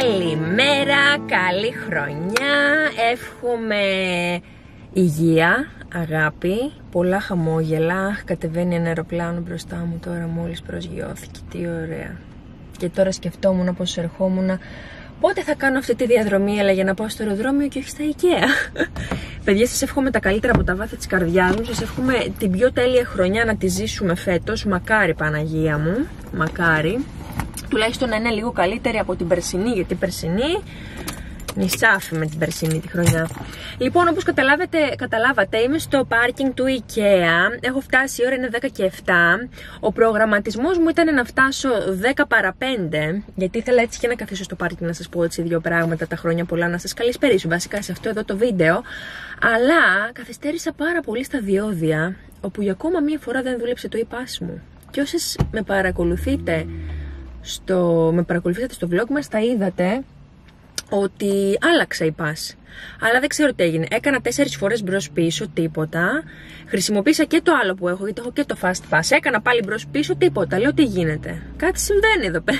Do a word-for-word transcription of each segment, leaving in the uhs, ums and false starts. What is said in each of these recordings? Καλημέρα, καλή χρονιά. Εύχομαι υγεία, αγάπη, πολλά χαμόγελα. Κατεβαίνει ένα αεροπλάνο μπροστά μου τώρα, μόλις προσγειώθηκε. Τι ωραία. Και τώρα σκεφτόμουν πως ερχόμουν, πότε θα κάνω αυτή τη διαδρομή, αλλά για να πάω στο αεροδρόμιο και όχι στα Ikea. Παιδιά, σας εύχομαι τα καλύτερα από τα βάθη της καρδιάς μου. Σας εύχομαι την πιο τέλεια χρονιά να τη ζήσουμε φέτος. Μακάρι, Παναγία μου, μακάρι. Τουλάχιστον να είναι λίγο καλύτερη από την περσινή, γιατί περσινή νησάφη με την περσινή τη χρονιά. Λοιπόν, όπως καταλάβατε, είμαι στο πάρκινγκ του Ikea. Έχω φτάσει, η ώρα είναι δέκα και επτά. Ο προγραμματισμός μου ήταν να φτάσω δέκα παρά πέντε, γιατί ήθελα έτσι και να καθίσω στο πάρκινγκ να σας πω έτσι δύο πράγματα, τα χρόνια πολλά, να σας καλησπερίσω βασικά σε αυτό εδώ το βίντεο. Αλλά καθυστέρησα πάρα πολύ στα διόδια, όπου για ακόμα μία φορά δεν δούλεψε το e-pass μου. Και όσες με παρακολουθείτε Στο, με παρακολουθήσατε στο vlog μας, τα είδατε ότι άλλαξα η pass. Αλλά δεν ξέρω τι έγινε. Έκανα τέσσερις φορές μπρος πίσω, τίποτα. Χρησιμοποίησα και το άλλο που έχω, γιατί έχω και το fast pass. Έκανα πάλι μπρος πίσω, τίποτα. Λέω τι γίνεται. Κάτι συμβαίνει εδώ πέρα.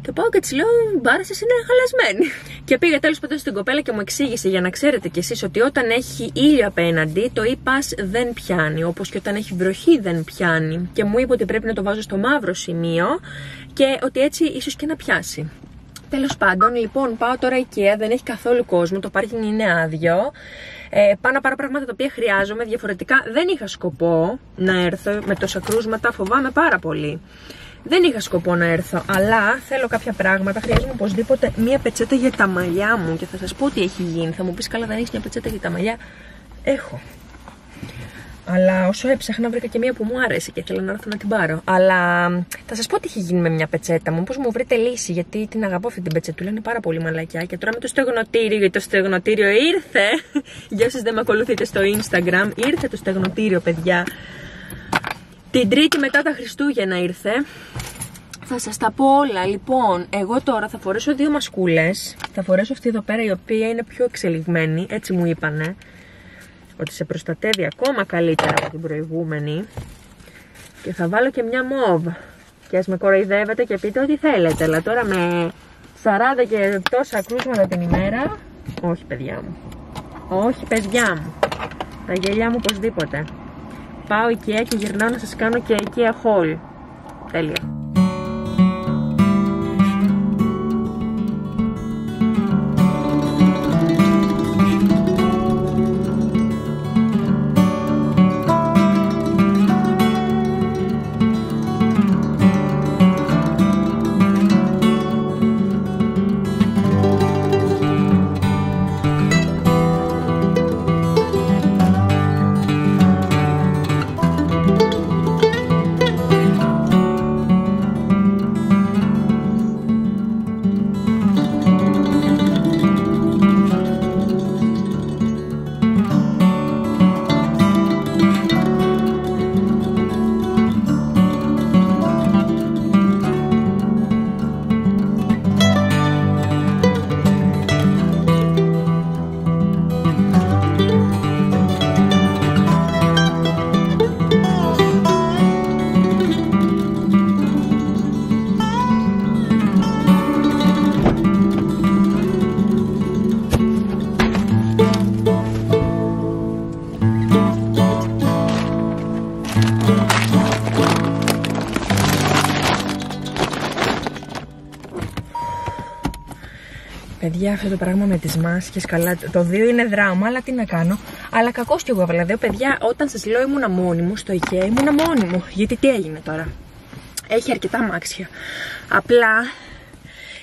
Και πάω και της λέω, μπάρασες είναι χαλασμένη. Και πήγα τέλος πάντων στην κοπέλα και μου εξήγησε, για να ξέρετε κι εσείς, ότι όταν έχει ήλιο απέναντι, το e-pass δεν πιάνει. Όπως και όταν έχει βροχή δεν πιάνει. Και μου είπε ότι πρέπει να το βάζω στο μαύρο σημείο και ότι έτσι ίσως και να πιάσει. Τέλος πάντων, λοιπόν, πάω τώρα Ikea, δεν έχει καθόλου κόσμο, το πάρκινγκ είναι άδειο. Ε, πάω να πάρω πράγματα τα οποία χρειάζομαι, διαφορετικά δεν είχα σκοπό να έρθω, με τόσα κρούσματα φοβάμαι πάρα πολύ. Δεν είχα σκοπό να έρθω, αλλά θέλω κάποια πράγματα, χρειάζομαι οπωσδήποτε μία πετσέτα για τα μαλλιά μου και θα σας πω τι έχει γίνει. Θα μου πεις, καλά, δεν έχεις μια πετσέτα για τα μαλλιά? Έχω. Αλλά όσο έψαχνα βρήκα και μία που μου άρεσε και θέλω να έρθω να την πάρω. Αλλά θα σας πω τι έχει γίνει με μια πετσέτα μου, πώς μου βρείτε λύση, γιατί την αγαπώ αυτή την πετσετούλα, είναι πάρα πολύ μαλακιά. Και τώρα με το στεγνοτήριο, γιατί το στεγνοτήριο ήρθε. Για όσους δεν με ακολουθείτε στο Instagram, ήρθε το στεγνοτήριο, παιδιά. Την Τρίτη μετά τα Χριστούγεννα ήρθε. Θα σας τα πω όλα. Λοιπόν, εγώ τώρα θα φορέσω δύο μασκούλες. Θα φορέσω αυτή εδώ πέρα, η οποία είναι πιο εξελιγμένη, έτσι μου είπανε, ότι σε προστατεύει ακόμα καλύτερα από την προηγούμενη. Και θα βάλω και μια μοβ. Και ας με κοροϊδεύετε και πείτε ό,τι θέλετε, αλλά τώρα με σαράντα και τόσα κρούσματα την ημέρα, όχι παιδιά μου, όχι παιδιά μου, τα γελιά μου οπωσδήποτε. Πάω Ikea και γυρνάω να σας κάνω και Ikea haul. Τέλεια. Παιδιά, αυτό το πράγμα με τις μάσκες, καλά, το δύο είναι δράμα, αλλά τι να κάνω. Αλλά κακός κι εγώ, δηλαδή, παιδιά, όταν σας λέω ήμουνα μόνη μου στο Ikea, ήμουνα μόνη μου. Γιατί τι έγινε τώρα? Έχει αρκετά αμάξια. Απλά,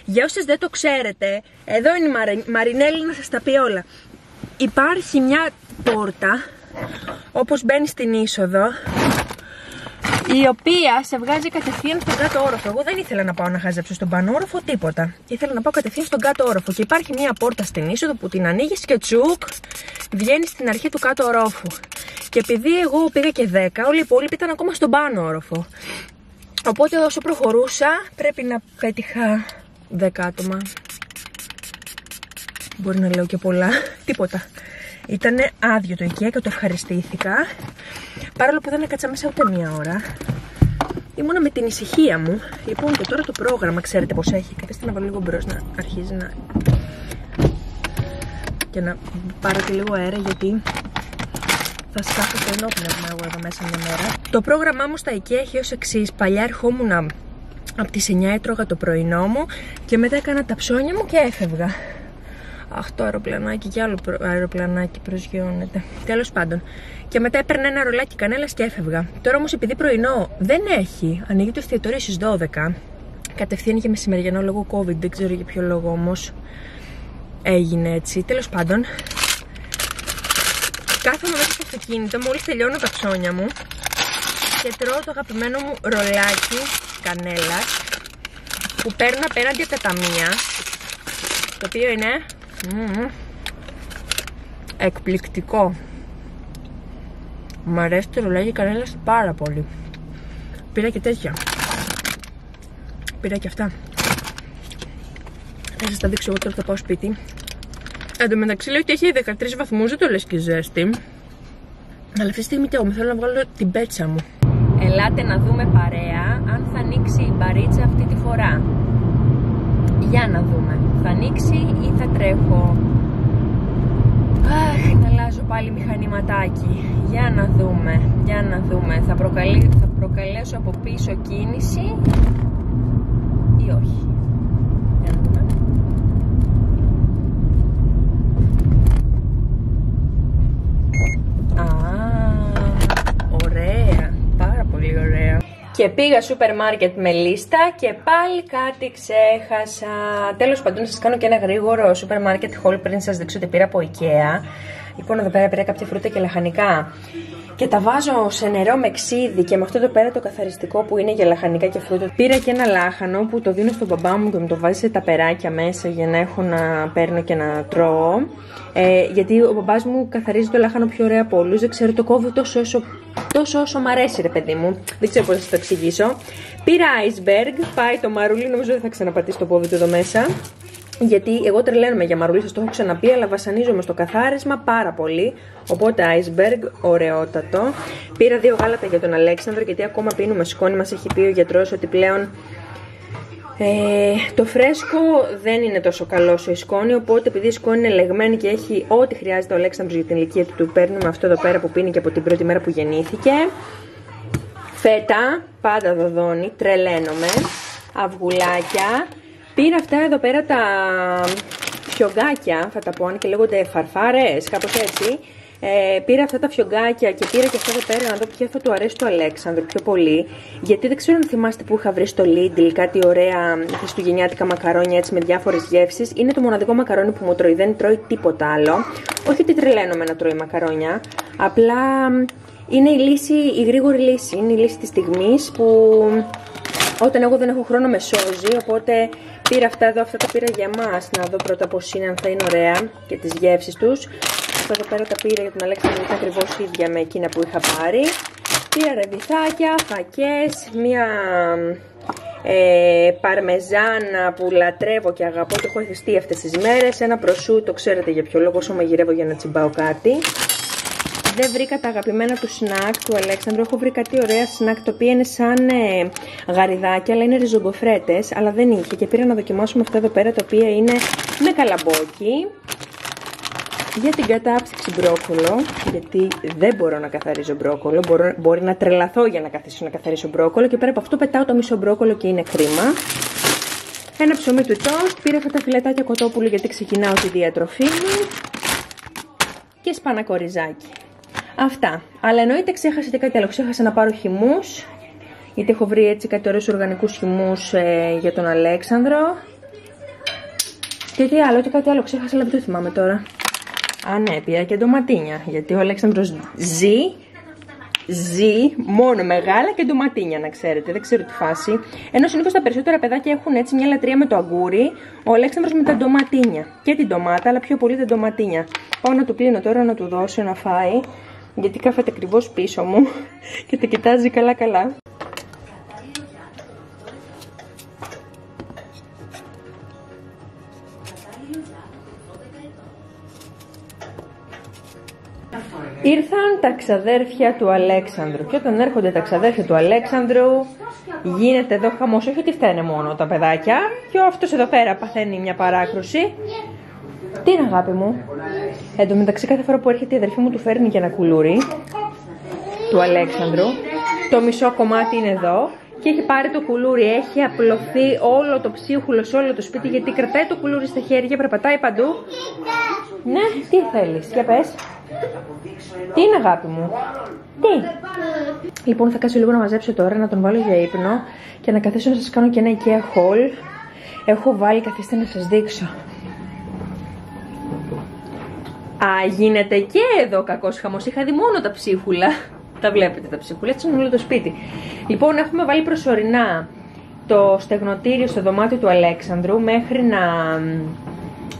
για όσες δεν το ξέρετε, εδώ είναι η Μαρι... Μαρινέλη να σας τα πει όλα. Υπάρχει μια πόρτα, όπως μπαίνει στην είσοδο, η οποία σε βγάζει κατευθείαν στον κάτω όροφο. Εγώ δεν ήθελα να πάω να χαζέψω στον πάνω όροφο τίποτα. Ήθελα να πάω κατευθείαν στον κάτω όροφο. Και υπάρχει μια πόρτα στην είσοδο που την ανοίγεις και τσουκ βγαίνει στην αρχή του κάτω όροφου. Και επειδή εγώ πήγα και δέκα, όλοι οι υπόλοιποι ήταν ακόμα στον πάνω όροφο. Οπότε όσο προχωρούσα, πρέπει να πέτυχα δέκα άτομα. Μπορεί να λέω και πολλά. Τίποτα. Ήτανε άδειο το Ikea και το ευχαριστήθηκα. Παρόλο που δεν έκατσα μέσα ούτε μία ώρα. Ήμουνα με την ησυχία μου. Λοιπόν, και τώρα το πρόγραμμα, ξέρετε πως έχει. Καθίστε να βάλω λίγο μπρος να αρχίζει να... και να πάρω και λίγο αέρα, γιατί θα σκάσω το ενόπνευμα εγώ εδώ μέσα μια μέρα. Το πρόγραμμά μου στα Ikea έχει ως εξής. Παλιά ερχόμουν από τις εννιά, έτρωγα το πρωινό μου και μετά έκανα τα ψώνια μου και έφευγα. Αχ, το αεροπλανάκι και άλλο αεροπλανάκι προσγειώνεται. Τέλος πάντων. Και μετά έπαιρνα ένα ρολάκι κανέλας και έφευγα. Τώρα όμως, επειδή πρωινό δεν έχει, ανοίγει το εστιατόριο στις δώδεκα. Κατευθείαν είχε μεσημεριανό λόγω COVID, δεν ξέρω για ποιο λόγο όμως έγινε έτσι. Τέλος πάντων, κάθομαι μέσα στο αυτοκίνητο, μόλις τελειώνω τα ψώνια μου και τρώω το αγαπημένο μου ρολάκι κανέλας που παίρνω απέναντι από τα ταμεία, το οποίο είναι mm, εκπληκτικό. Μου αρέσει το ρολάκι κανέλας πάρα πολύ. Πήρα και τέτοια. Πήρα και αυτά. Θα σας τα δείξω εγώ τώρα, θα πάω σπίτι. Εν τω μεταξύ, λέω ότι έχει δεκατρείς βαθμούς, δεν το λες και ζέστη. Αλλά αυτή τη στιγμή τι, εγώ θέλω να βγάλω την πέτσα μου. Ελάτε να δούμε παρέα αν θα ανοίξει η μπαρίτσα αυτή τη φορά. Για να δούμε. Θα ανοίξει ή θα τρέχω? Αχ, να αλλάζω πάλι μηχανηματάκι. Για να δούμε. Για να δούμε. Θα, προκαλέ... θα προκαλέσω από πίσω κίνηση ή όχι. Για να δούμε. Α, ωραία. Πάρα πολύ ωραία. Και πήγα σούπερ μάρκετ με λίστα και πάλι κάτι ξέχασα. Τέλος πάντων, να σας κάνω και ένα γρήγορο σούπερ μάρκετ haul πριν σας δείξω ότι πήρα από Ikea. Λοιπόν, εδώ πέρα πήρα κάποια φρούτα και λαχανικά και τα βάζω σε νερό με ξύδι και με αυτό εδώ πέρα το καθαριστικό που είναι για λαχανικά και φρούτα. Πήρα και ένα λάχανο που το δίνω στον μπαμπά μου και μου το βάζει σε ταπεράκια μέσα για να έχω να παίρνω και να τρώω. Ε, γιατί ο μπαμπάς μου καθαρίζει το λάχανο πιο ωραία από όλους. Δεν ξέρω, το κόβω τόσο όσο, τόσο όσο μ' αρέσει, ρε παιδί μου. Δεν ξέρω πώς θα σας το εξηγήσω. Πήρα iceberg, πάει το μαρούλι, νομίζω δεν θα ξαναπατήσει το πόδι του εδώ μέσα. Γιατί εγώ τρελαίνομαι για μαρούλι, σας το έχω ξαναπεί, αλλά βασανίζομαι στο καθάρισμα πάρα πολύ. Οπότε iceberg, ωραιότατο. Πήρα δύο γάλατα για τον Αλέξανδρο, γιατί ακόμα πίνουμε σκόνη. Μας έχει πει ο γιατρός ότι πλέον ε, το φρέσκο δεν είναι τόσο καλό όσο η σκόνη. Οπότε, επειδή η σκόνη είναι λεγμένη και έχει ό,τι χρειάζεται ο Αλέξανδρος για την ηλικία του, του παίρνουμε αυτό εδώ πέρα που πίνει και από την πρώτη μέρα που γεννήθηκε. Φέτα, πάντα δοδώνει, τρελαίνομαι. Αυγουλάκια. Πήρα αυτά εδώ πέρα τα φιωγκάκια, θα τα πω, αν και λέγονται φαρφάρες, κάπως έτσι. Ε, πήρα αυτά τα φιωγκάκια και πήρα και αυτά εδώ πέρα να δω ποια θα του αρέσει το Αλέξανδρο πιο πολύ. Γιατί δεν ξέρω αν θυμάστε που είχα βρει στο Lidl κάτι ωραία χριστουγεννιάτικα μακαρόνια έτσι με διάφορες γεύσεις. Είναι το μοναδικό μακαρόνι που μου τρώει, δεν τρώει τίποτα άλλο. Όχι ότι τρελαίνομαι να τρώει μακαρόνια, απλά είναι η λύση, η γρήγορη λύση, είναι η λύση της στιγμής που... Όταν εγώ δεν έχω χρόνο με σώζει, οπότε πήρα αυτά εδώ, αυτά τα πήρα για μας. Να δω πρώτα πως είναι, αν θα είναι ωραία και τις γεύσεις τους. Αυτά εδώ πέρα τα πήρα για τον Αλέξανδρο, ήταν ακριβώς ίδια με εκείνα που είχα πάρει. Πήρα ρεβιθάκια, φακές, μία ε, παρμεζάνα που λατρεύω και αγαπώ, το έχω εθιστεί αυτές τις μέρες. Ένα προσούτο, ξέρετε για ποιο λόγο, όσο μαγειρεύω για να τσιμπάω κάτι. Δεν βρήκα τα αγαπημένα του σνακ του Αλέξανδρου. Έχω βρει κάτι ωραία σνακ, το οποίο είναι σαν ε, γαριδάκια, αλλά είναι ριζογκοφρέτες, αλλά δεν είχε. Και πήρα να δοκιμάσουμε αυτά εδώ πέρα, τα οποία είναι με καλαμπόκι. Για την κατάψυξη μπρόκολο, γιατί δεν μπορώ να καθαρίζω μπρόκολο. Μπορώ, μπορεί να τρελαθώ για να καθίσω να καθαρίσω μπρόκολο. Και πέρα από αυτό πετάω το μισό μπρόκολο και είναι κρίμα. Ένα ψωμί του τόστ. Πήρα αυτά τα φιλετάκια κοτόπουλου, γιατί ξεκινάω τη διατροφή μου. Και σπανακοριζάκι. Αυτά. Αλλά εννοείται ξέχασα και κάτι άλλο. Ξέχασα να πάρω χυμούς, γιατί έχω βρει έτσι κάτι ωραίους οργανικούς χυμούς ε, για τον Αλέξανδρο. Και τι άλλο, και κάτι άλλο ξέχασα, αλλά δεν το θυμάμαι τώρα. Α, ναι, πήρα και ντοματίνια. Γιατί ο Αλέξανδρος ζει, ζει μόνο μεγάλα και ντοματίνια, να ξέρετε. Δεν ξέρω τη φάση. Ενώ συνήθως τα περισσότερα παιδάκια έχουν έτσι μια λατρεία με το αγγούρι. Ο Αλέξανδρος με τα ντοματίνια. Και την ντομάτα, αλλά πιο πολύ τα ντοματίνια. Πάω να του πλύνω τώρα, να του δώσω να φάει. Γιατί κάθεται ακριβώς πίσω μου και τα κοιτάζει καλά-καλά. Ήρθαν τα ξαδέρφια του Αλέξανδρου. Και όταν έρχονται τα ξαδέρφια του Αλέξανδρου, Γίνεται εδώ χαμός, όχι ότι φταίνε μόνο τα παιδάκια. Και ο αυτός εδώ πέρα παθαίνει μια παράκρουση. Τι είναι, αγάπη μου? Εν τω μεταξύ, κάθε φορά που έρχεται η αδερφή μου του φέρνει και ένα κουλούρι του Αλέξανδρου. Το μισό κομμάτι είναι εδώ. Και έχει πάρει το κουλούρι, έχει απλωθεί όλο το ψίχουλο σε όλο το σπίτι, γιατί κρατάει το κουλούρι στα χέρια και περπατάει παντού. Ναι, τι θέλεις, για πες. Τι είναι, αγάπη μου? Τι? Λοιπόν, θα κάτσω λίγο να μαζέψω τώρα, να τον βάλω για ύπνο και να καθίσω να σας κάνω και ένα IKEA haul. Έχω βάλει, καθίστε να σας δείξω. Α, γίνεται και εδώ κακός χαμός, είχα δει μόνο τα ψίχουλα. Τα βλέπετε τα ψυχούλια, έτσι είναι όλο το σπίτι. Λοιπόν, έχουμε βάλει προσωρινά το στεγνοτήριο στο δωμάτιο του Αλέξανδρου μέχρι να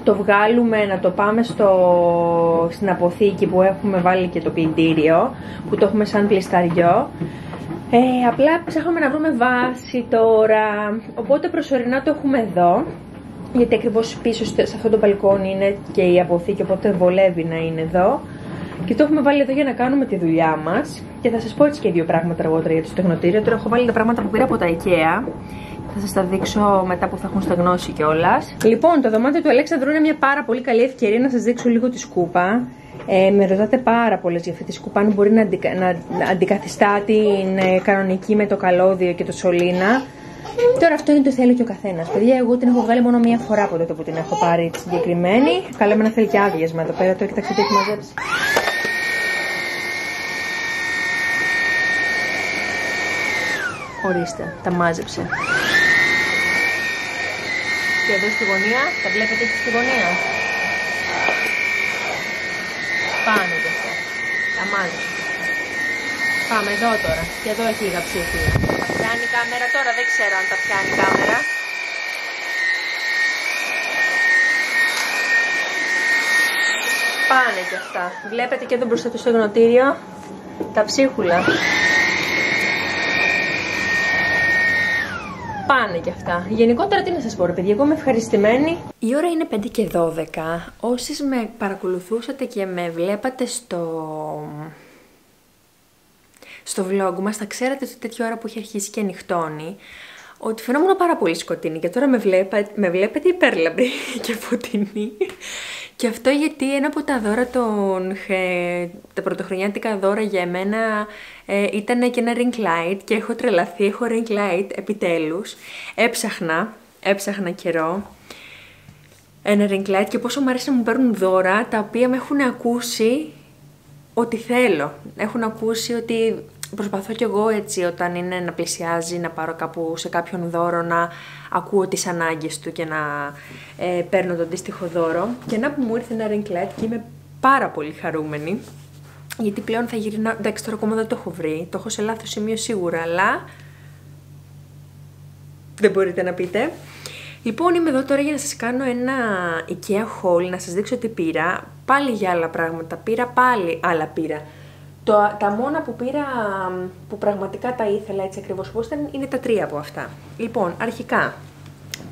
το βγάλουμε, να το πάμε στο... στην αποθήκη που έχουμε βάλει και το ποιητήριο, που το έχουμε σαν πλυσταριό. Ε, απλά ψάχνουμε να βρούμε βάση τώρα, οπότε προσωρινά το έχουμε εδώ, γιατί ακριβώς πίσω σε αυτό το μπαλκόνι είναι και η αποθήκη, οπότε βολεύει να είναι εδώ. Και το έχουμε βάλει εδώ για να κάνουμε τη δουλειά μας. Και θα σας πω έτσι και δύο πράγματα αργότερα για το στεγνοτήριο. Τώρα έχω βάλει τα πράγματα που πήρα από τα IKEA. Θα σας τα δείξω μετά που θα έχουν στεγνώσει κιόλας. Λοιπόν, το δωμάτιο του Αλέξανδρου είναι μια πάρα πολύ καλή ευκαιρία να σας δείξω λίγο τη σκούπα. Ε, με ρωτάτε πάρα πολλές για αυτή τη σκούπα, αν μπορεί να, αντικα... να αντικαθιστά την ε, κανονική με το καλώδιο και το σωλήνα. Τώρα αυτό είναι το θέλει και ο καθένας. Παιδιά, εγώ την έχω βγάλει μόνο μία φορά από τότε που την έχω πάρει τη συγκεκριμένη. Καλό με να θέλει και άδειασμα εδώ πέρα, το κοιτάξτε τι έχει μαζέψει. Ορίστε, τα μάζεψε. Και εδώ στη γωνία, τα βλέπετε και στη γωνία. Πάνω και αυτά. Τα μάζεψε. Πάμε εδώ τώρα. Και εδώ έχει η γαψίχουλα. Τα πιάνει η κάμερα τώρα, δεν ξέρω αν τα πιάνει η κάμερα. Πάνε και αυτά. Βλέπετε και εδώ μπροστά του στο στεγνοτήριο τα ψίχουλα. Πάνε και αυτά. Γενικότερα τι να σας πω, ρε παιδιά, εγώ είμαι ευχαριστημένη. Η ώρα είναι πέντε και δώδεκα. Όσες με παρακολουθούσατε και με βλέπατε στο... στο vlog μας, θα ξέρατε ότι τέτοια ώρα που έχει αρχίσει και νυχτώνει, ότι φαινόμουν πάρα πολύ σκοτεινή και τώρα με, βλέπα... με βλέπετε υπέρλαμπρη και φωτεινή. Και αυτό γιατί ένα από τα δώρα των... τα πρωτοχρονιάτικα δώρα για εμένα ε, ήταν και ένα ring light και έχω τρελαθεί, έχω ring light επιτέλους. Έψαχνα, έψαχνα καιρό ένα ring light και πόσο μου αρέσει να μου παίρνουν δώρα τα οποία με έχουν ακούσει ότι θέλω. Έχουν ακούσει ότι προσπαθώ κι εγώ έτσι όταν είναι να πλησιάζει, να πάρω κάπου σε κάποιον δώρο, να ακούω τις ανάγκες του και να ε, παίρνω το αντίστοιχο δώρο. Και να που μου ήρθε ένα ring light και είμαι πάρα πολύ χαρούμενη, γιατί πλέον θα γυρνάω, εντάξει τώρα ακόμα δεν το έχω βρει, το έχω σε λάθος σημείο σίγουρα, αλλά δεν μπορείτε να πείτε. Λοιπόν, είμαι εδώ τώρα για να σας κάνω ένα IKEA haul, να σας δείξω τι πήρα, πάλι για άλλα πράγματα πήρα, πάλι άλλα πήρα. Το, τα μόνα που πήρα, που πραγματικά τα ήθελα έτσι ακριβώς όπως ήταν, είναι τα τρία από αυτά. Λοιπόν, αρχικά,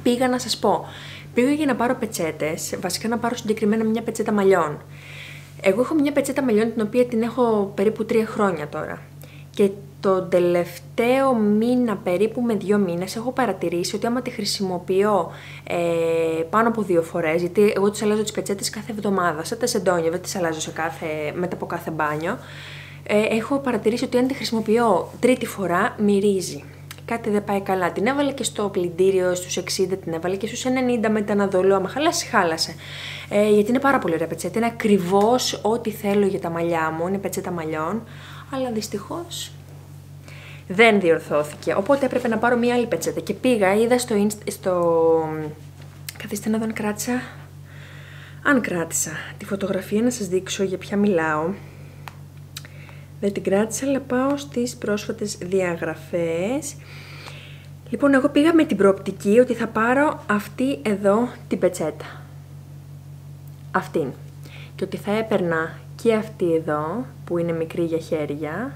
πήγα να σας πω, πήγα για να πάρω πετσέτες, βασικά να πάρω συγκεκριμένα μια πετσέτα μαλλιών. Εγώ έχω μια πετσέτα μαλλιών την οποία την έχω περίπου τρία χρόνια τώρα. Και τον τελευταίο μήνα, περίπου με δύο μήνες, έχω παρατηρήσει ότι άμα τη χρησιμοποιώ ε, πάνω από δύο φορές, γιατί εγώ τις αλλάζω τις πετσέτες κάθε εβδομάδα, σαν τα σεντόνια, δεν τις αλλάζω σε κάθε, μετά από κάθε μπάνιο, ε, έχω παρατηρήσει ότι αν τη χρησιμοποιώ τρίτη φορά, μυρίζει. Κάτι δεν πάει καλά. Την έβαλε και στο πλυντήριο, στους εξήντα, την έβαλε και στους ενενήντα με τα αναδολό. Άμα χάλασε, χάλασε. Ε, γιατί είναι πάρα πολύ ωραία πετσέτα. Είναι ακριβώς ό,τι θέλω για τα μαλλιά μου. Είναι πετσέτα μαλλιών. Αλλά δυστυχώς δεν διορθώθηκε. Οπότε έπρεπε να πάρω μία άλλη πετσέτα. Και πήγα, είδα στο. Insta, στο... Καθίστε να δω αν κράτησα. Αν κράτησα τη φωτογραφία, να σας δείξω για ποια μιλάω. Δεν την κράτησα, αλλά πάω στις πρόσφατες διαγραφές. Λοιπόν, εγώ πήγα με την προοπτική ότι θα πάρω αυτή εδώ την πετσέτα. Αυτήν. Και ότι θα έπαιρνα και αυτή εδώ, που είναι μικρή για χέρια.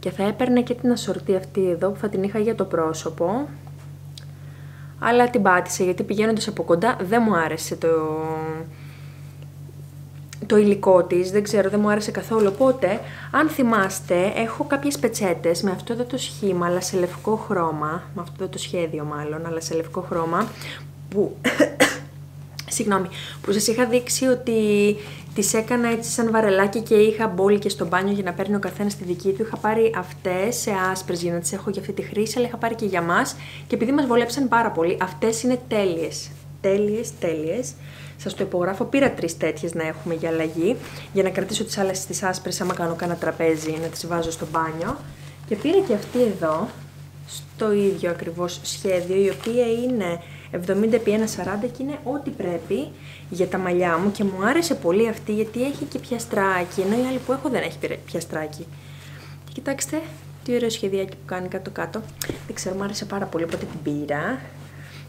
Και θα έπαιρνα και την ασορτή αυτή εδώ, που θα την είχα για το πρόσωπο. Αλλά την πάτησα, γιατί πηγαίνοντας από κοντά δεν μου άρεσε το... το υλικό της, δεν ξέρω, δεν μου άρεσε καθόλου. Οπότε, αν θυμάστε, έχω κάποιες πετσέτες με αυτό εδώ το σχήμα, αλλά σε λευκό χρώμα, με αυτό εδώ το σχέδιο μάλλον, αλλά σε λευκό χρώμα, που, συγγνώμη, που σας είχα δείξει ότι τις έκανα έτσι σαν βαρελάκι και είχα μπόλικες στο μπάνιο για να παίρνει ο καθένας τη δική του. Είχα πάρει αυτές σε άσπρες για να τις έχω για αυτή τη χρήση, αλλά είχα πάρει και για μας και επειδή μας βολέψαν πάρα πολύ, αυτές είναι τέλειες. Τέλειες, τέλειες. Σας το υπογράφω. Πήρα τρεις τέτοιες να έχουμε για αλλαγή, για να κρατήσω τις άλλες τις άσπρες άμα κάνω κάνα τραπέζι να τις βάζω στο μπάνιο. Και πήρα και αυτή εδώ, στο ίδιο ακριβώς σχέδιο, η οποία είναι εβδομήντα επί εκατόν σαράντα και είναι ό,τι πρέπει για τα μαλλιά μου. Και μου άρεσε πολύ αυτή γιατί έχει και πιαστράκι, ενώ η άλλη που έχω δεν έχει πιαστράκι. Και κοιτάξτε τι ωραίο σχεδιάκι που κάνει κάτω-κάτω. Δεν ξέρω, μου άρεσε πάρα πολύ, οπότε την πήρα.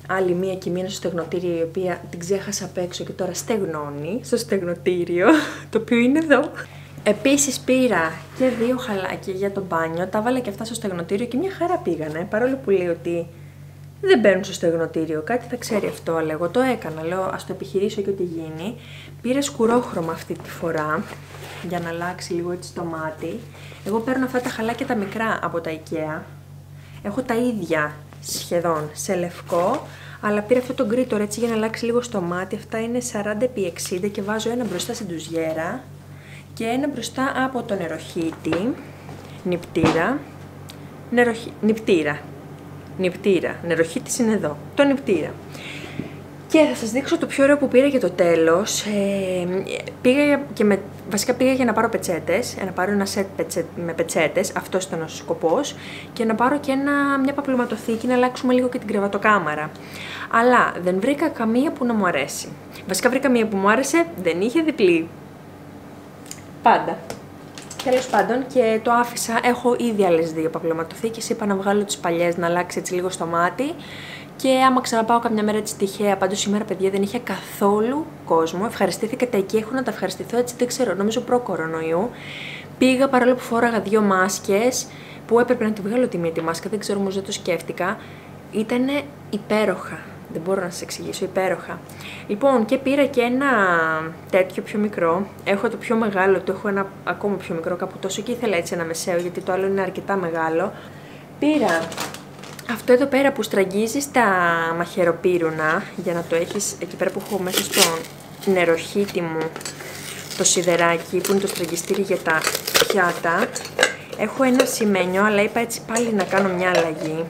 Άλλη μία και μία στο στεγνοτήριο, η οποία την ξέχασα απ' έξω και τώρα στεγνώνει στο στεγνοτήριο, το οποίο είναι εδώ. Επίσης πήρα και δύο χαλάκια για το μπάνιο, τα βάλα και αυτά στο στεγνοτήριο και μια χαρά πήγανε, παρόλο που λέει ότι δεν μπαίνουν στο στεγνοτήριο, κάτι θα ξέρει αυτό, αλλά εγώ το έκανα, λέω ας το επιχειρήσω και ό,τι γίνει. Πήρα σκουρόχρωμα αυτή τη φορά, για να αλλάξει λίγο έτσι το μάτι. Εγώ παίρνω αυτά τα χαλάκια τα μικρά από τα Ikea, έχω τα ίδια σχεδόν σε λευκό, αλλά πήρα αυτό το γκρι τώρα έτσι για να αλλάξει λίγο στο μάτι. Αυτά είναι σαράντα επί εξήντα και βάζω ένα μπροστά στην ντουζιέρα και ένα μπροστά από το νεροχύτη, νυπτήρα, νεροχύ... νυπτήρα, νυπτήρα, νεροχύτης είναι εδώ, το νυπτήρα. Και θα σας δείξω το πιο ωραίο που πήρα για το τέλος. Ε, πήγα και με, βασικά πήγα για να πάρω πετσέτες, να πάρω ένα σετ πετσέ, με πετσέτες, αυτός ήταν ο σκοπός, και να πάρω και ένα, μια παπλωματοθήκη να αλλάξουμε λίγο και την κρεβατοκάμαρα. Αλλά δεν βρήκα καμία που να μου αρέσει. Βασικά βρήκα μία που μου άρεσε, δεν είχε διπλή. Πάντα. Τέλος πάντων, και το άφησα, έχω ήδη άλλες δύο παπλωματοθήκες, είπα να βγάλω τις παλιές, να αλλάξει έτσι λίγο στο μάτι. Και άμα ξαναπάω καμιά μέρα έτσι τυχαία, πάντως σήμερα παιδιά δεν είχε καθόλου κόσμο. Ευχαριστήθηκα τα εκεί, έχω να τα ευχαριστηθώ έτσι, δεν ξέρω, νομίζω προ-κορονοϊού. Πήγα παρόλο που φόραγα δύο μάσκες, που έπρεπε να τη βγάλω τη μία τη μάσκα, δεν ξέρω όμως δεν το σκέφτηκα. Ήτανε υπέροχα, δεν μπορώ να σας εξηγήσω, υπέροχα. Λοιπόν, και πήρα και ένα τέτοιο πιο μικρό, έχω το πιο μεγάλο, το έχω ένα ακόμα πιο μικρό κάπου τόσο και ήθελα έτσι ένα μεσαίο γιατί το άλλο είναι αρκετά μεγάλο. Πήρα αυτό εδώ πέρα που στραγγίζεις τα μαχαιροπύρουνα για να το έχεις εκεί πέρα που έχω μέσα στον νεροχύτη μου το σιδεράκι που είναι το στραγγιστήρι για τα πιάτα. Έχω ένα σημαίνιο, αλλά είπα έτσι πάλι να κάνω μια αλλαγή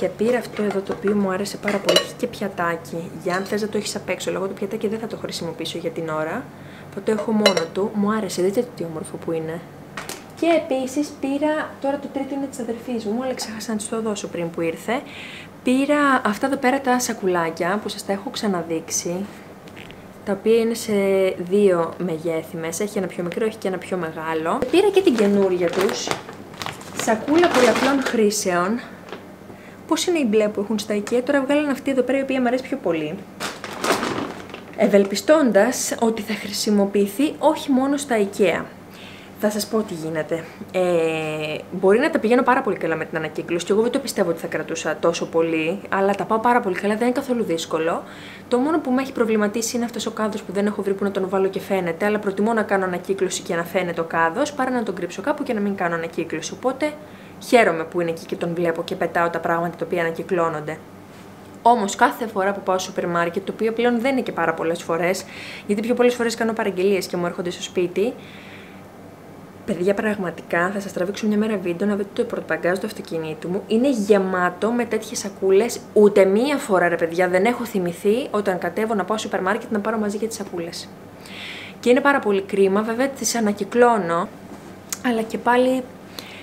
και πήρα αυτό εδώ το οποίο μου άρεσε πάρα πολύ. Έχει και πιατάκι για αν θες να το έχεις απ' έξω, λόγω του πιατάκι δεν θα το χρησιμοποιήσω για την ώρα, θα το έχω μόνο του, μου άρεσε, δείτε τι όμορφο που είναι. Και επίσης πήρα, τώρα το τρίτο είναι της αδερφής μου, αλλά ξέχασα να της το δώσω πριν που ήρθε. Πήρα αυτά εδώ πέρα τα σακουλάκια που σας τα έχω ξαναδείξει, τα οποία είναι σε δύο μεγέθη μέσα, έχει ένα πιο μικρό, έχει και ένα πιο μεγάλο. Πήρα και την καινούρια τους, σακούλα πολλαπλών χρήσεων. Πώς είναι οι μπλε που έχουν στα Ikea, τώρα βγάλαν αυτή εδώ πέρα η οποία μου αρέσει πιο πολύ. Ευελπιστώντας ότι θα χρησιμοποιηθεί όχι μόνο στα Ikea. Θα σας πω τι γίνεται. Ε, μπορεί να τα πηγαίνω πάρα πολύ καλά με την ανακύκλωση και εγώ δεν το πιστεύω ότι θα κρατούσα τόσο πολύ, αλλά τα πάω πάρα πολύ καλά, δεν είναι καθόλου δύσκολο. Το μόνο που με έχει προβληματίσει είναι αυτός ο κάδος που δεν έχω βρει που να τον βάλω και φαίνεται, αλλά προτιμώ να κάνω ανακύκλωση και να φαίνεται ο κάδος παρά να τον κρύψω κάπου και να μην κάνω ανακύκλωση. Οπότε χαίρομαι που είναι εκεί και τον βλέπω και πετάω τα πράγματα τα οποία ανακυκλώνονται. Όμως κάθε φορά που πάω στο σούπερ μάρκετ, το οποίο πλέον δεν είναι και πάρα πολλές φορές, γιατί πιο πολλές φορές κάνω παραγγελίες και μου έρχονται στο σπίτι. Παιδιά, πραγματικά θα σας τραβήξω μια μέρα βίντεο να δείτε το πορτμπαγκάζ του αυτοκινήτου μου. Είναι γεμάτο με τέτοιες σακούλες. Ούτε μία φορά, ρε παιδιά, δεν έχω θυμηθεί όταν κατέβω να πάω στο σούπερ μάρκετ να πάρω μαζί για τις σακούλες. Και είναι πάρα πολύ κρίμα, βέβαια τις ανακυκλώνω, αλλά και πάλι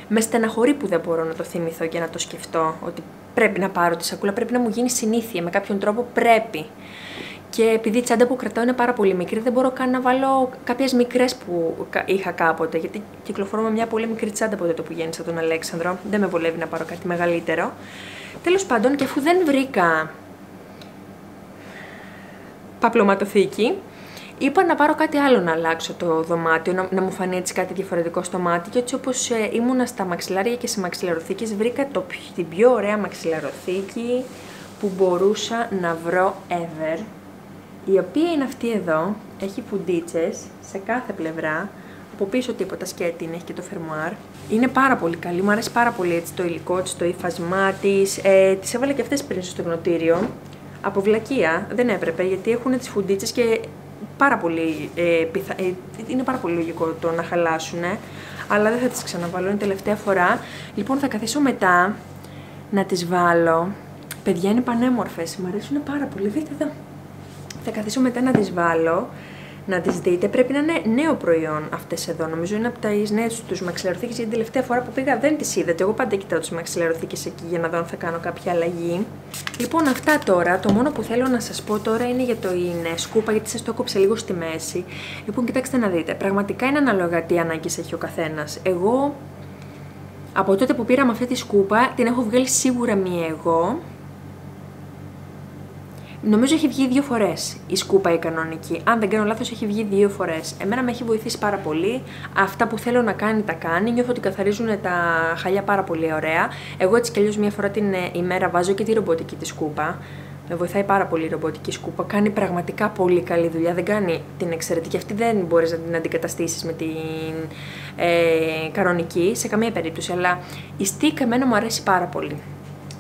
με στεναχωρεί που δεν μπορώ να το θυμηθώ και να το σκεφτώ ότι πρέπει να πάρω τη σακούλα. Πρέπει να μου γίνει συνήθεια με κάποιον τρόπο, πρέπει. Και επειδή η τσάντα που κρατάω είναι πάρα πολύ μικρή, δεν μπορώ καν να βάλω κάποιες μικρές που είχα κάποτε. Γιατί κυκλοφορώ με μια πολύ μικρή τσάντα από τότε που γέννησα τον Αλέξανδρο. Δεν με βολεύει να πάρω κάτι μεγαλύτερο. Τέλος πάντων, και αφού δεν βρήκα παπλωματοθήκη, είπα να πάρω κάτι άλλο να αλλάξω το δωμάτιο, να, να μου φανεί έτσι κάτι διαφορετικό στο μάτι. Και έτσι όπως ε, ήμουνα στα μαξιλάρια και σε μαξιλαροθήκες, βρήκα το, την πιο ωραία μαξιλαροθήκη που μπορούσα να βρω ever. η οποία είναι αυτή εδώ, έχει φουντίτσες σε κάθε πλευρά, από πίσω τίποτα σκέτη είναι, έχει και το φερμουάρ. Είναι πάρα πολύ καλή, μου αρέσει πάρα πολύ έτσι, το υλικό της, το υφασμά της. Ε, τις έβαλα και αυτές πριν στο γνωτήριο, από βλακεία, δεν έπρεπε γιατί έχουν τις φουντίτσες και πάρα πολύ, ε, πιθα... ε, είναι πάρα πολύ λογικό το να χαλάσουνε, αλλά δεν θα τις ξαναβάλω, είναι τελευταία φορά. Λοιπόν, θα καθίσω μετά να τις βάλω. Παιδιά, είναι πανέμορφες, μου αρέσουν πάρα πολύ, δείτε εδώ. Θα καθίσω μετά να τις βάλω, να τις δείτε. Πρέπει να είναι νέο προϊόν αυτές εδώ. Νομίζω είναι από τις νέες τους μαξιλαροθήκες, γιατί την τελευταία φορά που πήγα δεν τις είδατε. Εγώ πάντα κοιτάω τις μαξιλαροθήκες εκεί για να δω αν θα κάνω κάποια αλλαγή. Λοιπόν, αυτά τώρα. Το μόνο που θέλω να σας πω τώρα είναι για το είναι σκούπα, γιατί σας το έκοψε λίγο στη μέση. Λοιπόν, κοιτάξτε να δείτε. Πραγματικά είναι ανάλογα τι ανάγκες έχει ο καθένας. Εγώ, από τότε που πήραμε αυτή τη σκούπα, την έχω βγάλει σίγουρα μία εγώ. Νομίζω έχει βγει δύο φορές η σκούπα η κανονική. Αν δεν κάνω λάθος, έχει βγει δύο φορές. Εμένα με έχει βοηθήσει πάρα πολύ. Αυτά που θέλω να κάνει, τα κάνει. Νιώθω ότι καθαρίζουν τα χαλιά πάρα πολύ ωραία. Εγώ έτσι κι αλλιώς μία φορά την ημέρα βάζω και τη ρομποτική τη σκούπα. Με βοηθάει πάρα πολύ η ρομποτική σκούπα. Κάνει πραγματικά πολύ καλή δουλειά. Δεν κάνει την εξαιρετική. Αυτή δεν μπορείς να την αντικαταστήσεις με την ε, κανονική σε καμία περίπτωση. Αλλά η stick εμένα μου αρέσει πάρα πολύ.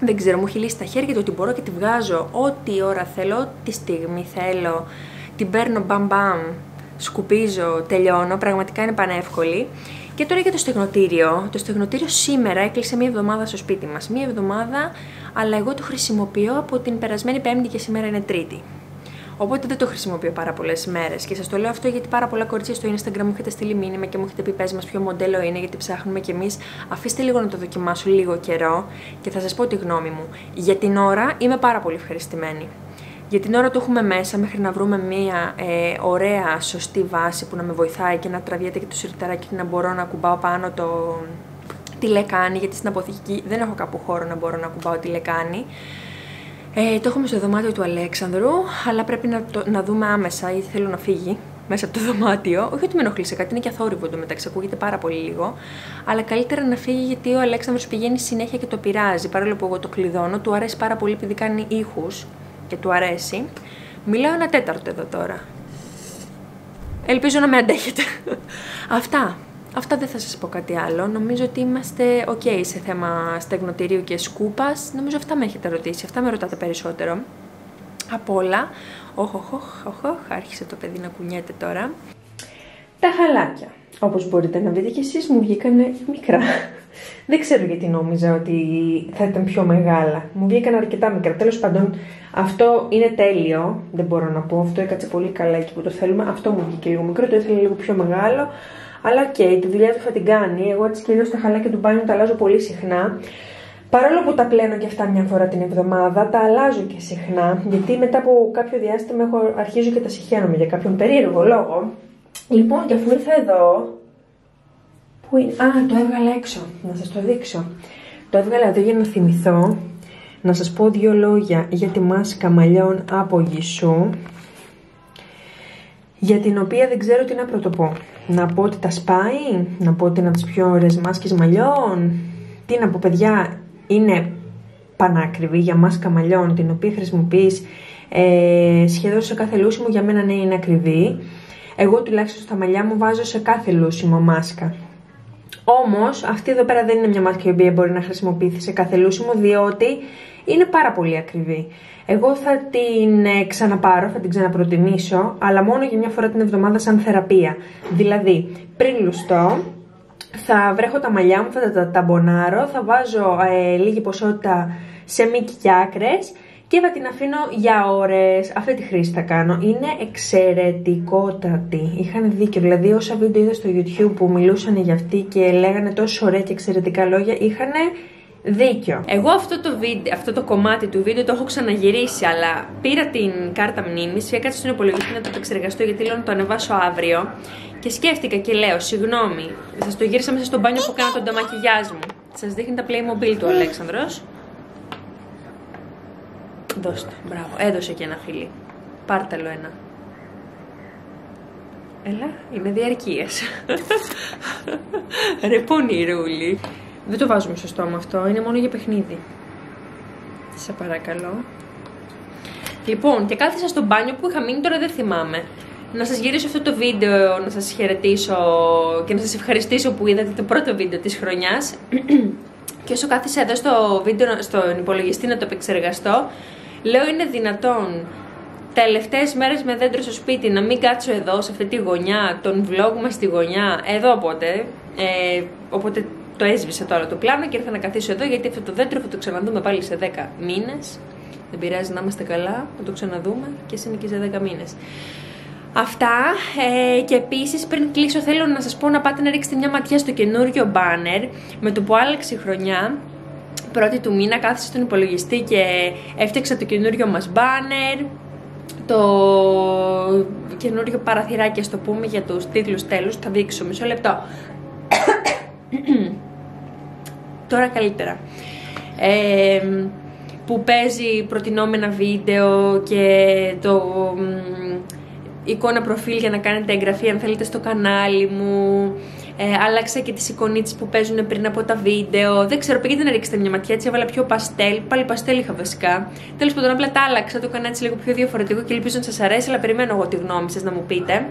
Δεν ξέρω, μου έχει λύσει τα χέρια το ότι μπορώ και τη βγάζω ό,τι ώρα θέλω, ό,τι στιγμή θέλω. Την παίρνω μπαμ μπαμ, σκουπίζω, τελειώνω. Πραγματικά είναι πανεύκολη. Και τώρα για το στεγνοτήριο. Το στεγνοτήριο σήμερα έκλεισε μία εβδομάδα στο σπίτι μας. Μία εβδομάδα, αλλά εγώ το χρησιμοποιώ από την περασμένη Πέμπτη και σήμερα είναι Τρίτη. Οπότε δεν το χρησιμοποιώ πάρα πολλές μέρες. Και σας το λέω αυτό γιατί πάρα πολλά κορίτσια στο Instagram μου έχετε στείλει μήνυμα και μου έχετε πει: πες μας ποιο μοντέλο είναι, γιατί ψάχνουμε κι εμείς. Αφήστε λίγο να το δοκιμάσω λίγο καιρό και θα σας πω τη γνώμη μου. Για την ώρα είμαι πάρα πολύ ευχαριστημένη. Για την ώρα το έχουμε μέσα μέχρι να βρούμε μια ε, ωραία, σωστή βάση που να με βοηθάει και να τραβιέται και το σιρταράκι και να μπορώ να κουμπάω πάνω το τη λεκάνη. Γιατί στην αποθήκη δεν έχω κάπου χώρο να μπορώ να κουμπάω τη λεκάνη. Ε, το έχουμε στο δωμάτιο του Αλέξανδρου, αλλά πρέπει να, το, να δούμε άμεσα, γιατί θέλω να φύγει μέσα από το δωμάτιο. Όχι ότι με ενοχλεί σε κάτι, είναι και αθόρυβο εντωμεταξύ, ακούγεται πάρα πολύ λίγο. Αλλά καλύτερα να φύγει, γιατί ο Αλέξανδρος πηγαίνει συνέχεια και το πειράζει. Παρόλο που εγώ το κλειδώνω, του αρέσει πάρα πολύ επειδή κάνει ήχους και του αρέσει. Μιλάω ένα τέταρτο εδώ τώρα. Ελπίζω να με αντέχετε. Αυτά. Αυτά δεν θα σας πω κάτι άλλο. Νομίζω ότι είμαστε ok σε θέμα στεγνοτηρίου και σκούπας. Νομίζω αυτά με έχετε ρωτήσει, αυτά με ρωτάτε περισσότερο. Απ' όλα. Οχ, οχ, οχ, οχ, άρχισε το παιδί να κουνιέται τώρα. Τα χαλάκια. Όπως μπορείτε να δείτε και εσείς μου βγήκανε μικρά. Δεν ξέρω γιατί νόμιζα ότι θα ήταν πιο μεγάλα. Μου βγήκαν αρκετά μικρά. Τέλος πάντων, αυτό είναι τέλειο. Δεν μπορώ να πω. Αυτό έκατσε πολύ καλά εκεί που το θέλουμε. Αυτό μου βγήκε λίγο μικρό. Το ήθελα λίγο πιο μεγάλο. Αλλά οκ, okay, τη δουλειά του θα την κάνει. Εγώ έτσι και αλλιώς τα χαλάκια του μπάνιου τα αλλάζω πολύ συχνά. Παρόλο που τα πλένω και αυτά μια φορά την εβδομάδα, τα αλλάζω και συχνά. Γιατί μετά από κάποιο διάστημα έχω, αρχίζω και τα συχαίνομαι για κάποιον περίεργο λόγο. Λοιπόν, και αφού ήρθα εδώ. Πού είναι? Α, το έβγαλα έξω. Να σας το δείξω. Το έβγαλα εδώ για να θυμηθώ. Να σας πω δύο λόγια για τη μάσκα μαλλιών από Γησού, για την οποία δεν ξέρω τι να πρωτοπώ. Να πω ότι τα σπάει, να πω ότι είναι από τις πιο ωραίες μάσκες μαλλιών. Τι να πω, παιδιά, είναι πανάκριβη για μάσκα μαλλιών, την οποία χρησιμοποιείς ε, σχεδόν σε κάθε λούσιμο. Για μένα ναι, είναι ακριβή. Εγώ τουλάχιστον στα μαλλιά μου βάζω σε κάθε λούσιμο μάσκα. Όμως αυτή εδώ πέρα δεν είναι μια μάσκα η οποία μπορεί να χρησιμοποιηθεί σε κάθε λούσιμο, διότι είναι πάρα πολύ ακριβή. Εγώ θα την ε, ξαναπάρω, θα την ξαναπροτιμήσω, αλλά μόνο για μια φορά την εβδομάδα σαν θεραπεία. Δηλαδή, πριν λουστώ, θα βρέχω τα μαλλιά μου, θα τα, τα ταμπονάρω, θα βάζω ε, λίγη ποσότητα σε μήκη και άκρες και θα την αφήνω για ώρες. Αυτή τη χρήση θα κάνω. Είναι εξαιρετικότατη. Είχαν δίκιο. Δηλαδή, όσα βίντεο είδα στο YouTube που μιλούσαν για αυτή και λέγανε τόσο ωραία και εξαιρετικά λόγια, είχαν δίκιο. Εγώ αυτό το, βίντεο, αυτό το κομμάτι του βίντεο το έχω ξαναγυρίσει, αλλά πήρα την κάρτα μνήμης, έκατσα στον υπολογιστή να το επεξεργαστώ, γιατί λέω να το ανεβάσω αύριο. Και σκέφτηκα και λέω: συγγνώμη, σας το γύρισα μέσα στο μπάνιο που κάνω τον ταμακιγιάζ μου. Σας δείχνει τα Playmobil του Αλέξανδρος. Δώστε, μπράβο, έδωσε και ένα φιλί. Πάρταλο ένα. Έλα, είναι διαρκείες. Ρε πονηρούλη. Δεν το βάζουμε στο στόμα αυτό, είναι μόνο για παιχνίδι. Σε παρακαλώ. Λοιπόν, και κάθισα στο μπάνιο που είχα μείνει, τώρα δεν θυμάμαι. Να σας γυρίσω αυτό το βίντεο, να σας χαιρετήσω και να σας ευχαριστήσω που είδατε το πρώτο βίντεο της χρονιάς. Και όσο κάθισα εδώ στο βίντεο, στον υπολογιστή να το επεξεργαστώ, λέω είναι δυνατόν τα τελευταίες μέρες με δέντρο στο σπίτι να μην κάτσω εδώ, σε αυτή τη γωνιά, τον vlog μας στη γωνιά, εδώ οπότε. Ε, οπότε το έσβησα το άλλο το πλάνο και ήρθα να καθίσω εδώ, γιατί αυτό το δέντρο θα το ξαναδούμε πάλι σε δέκα μήνες. Δεν πειράζει, να είμαστε καλά, να το ξαναδούμε και εσύ είναι και σε δέκα μήνες. Αυτά, ε, και επίσης πριν κλείσω θέλω να σας πω να πάτε να ρίξετε μια ματιά στο καινούριο μπάνερ με το που άλλαξε η χρονιά. Πρώτη του μήνα κάθισα στον υπολογιστή και έφτιαξα το καινούριο μας μπάνερ, το καινούριο παραθυράκι, ας το πούμε, για τους τίτλους τέλους. Θα δείξω μισό λεπτό. Τώρα καλύτερα. Ε, που παίζει προτινόμενα βίντεο και το εικόνα προφίλ για να κάνετε εγγραφή αν θέλετε στο κανάλι μου. Ε, άλλαξα και τις εικονίτσες που παίζουν πριν από τα βίντεο. Δεν ξέρω, πήγαινε να ρίξετε μια ματιά, έτσι έβαλα πιο παστέλ. Πάλι παστέλ είχα βασικά. Τέλος πάντων, απλά τα άλλαξα, το έκανα έτσι λίγο πιο διαφορετικό και ελπίζω να σας αρέσει, αλλά περιμένω εγώ τη γνώμη σας να μου πείτε.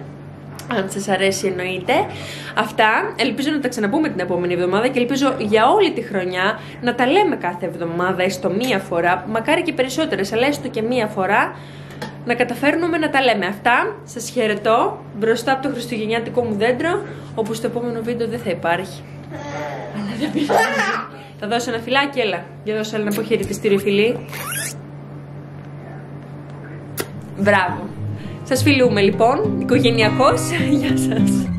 Αν σας αρέσει, εννοείται. Αυτά. Ελπίζω να τα ξαναπούμε την επόμενη εβδομάδα και ελπίζω για όλη τη χρονιά να τα λέμε κάθε εβδομάδα, έστω μία φορά. Μακάρι και περισσότερες, αλλά έστω και μία φορά να καταφέρνουμε να τα λέμε. Αυτά. Σας χαιρετώ μπροστά από το χριστουγεννιάτικο μου δέντρο, όπου στο επόμενο βίντεο δεν θα υπάρχει. Αλλά δεν πειράζει. Θα δώσω ένα φυλάκι, έλα. Για δώσω άλλο να πω χαιρετιστήριο, φιλί. Μπράβο. Σας φιλούμε λοιπόν, οικογενειακώς. Γεια σας.